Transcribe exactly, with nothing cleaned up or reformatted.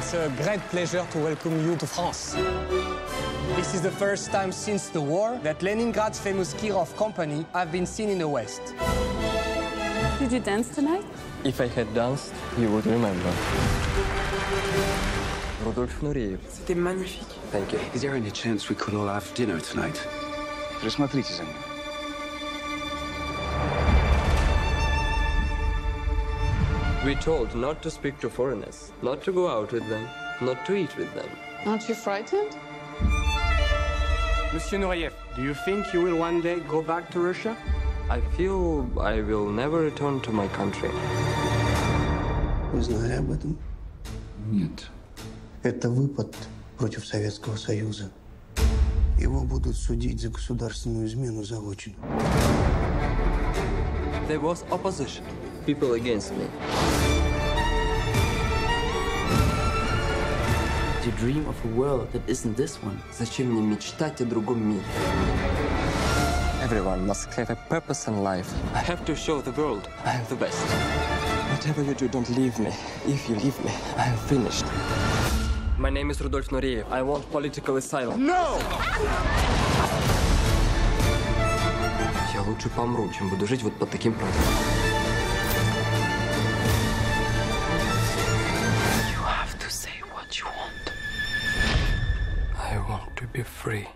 It's a great pleasure to welcome you to France. This is the first time since the war that Leningrad's famous Kirov company have been seen in the West. Did you dance tonight? If I had danced, you would remember. Rudolf Nureyev. C'était magnifique. Thank you. Is there any chance we could all have dinner tonight? Присмотрите за мной. We're told not to speak to foreigners, not to go out with them, not to eat with them. Aren't you frightened? Monsieur Nureyev, do you think you will one day go back to Russia? I feel I will never return to my country. Вы знали об этом? Нет. Это выпад против Советского Союза. Его будут судить за государственную измену заочно. There was opposition. People against me. You dream of a world that isn't this one. Зачем мне мечтать о другом мире? Everyone must have a purpose in life. I have to show the world I am the best. Whatever you do, don't leave me. If you leave me, I am finished. My name is Rudolf Nureyev. I want political asylum. No! Я лучше помру, чем буду жить вот под таким правилам. I want to be free.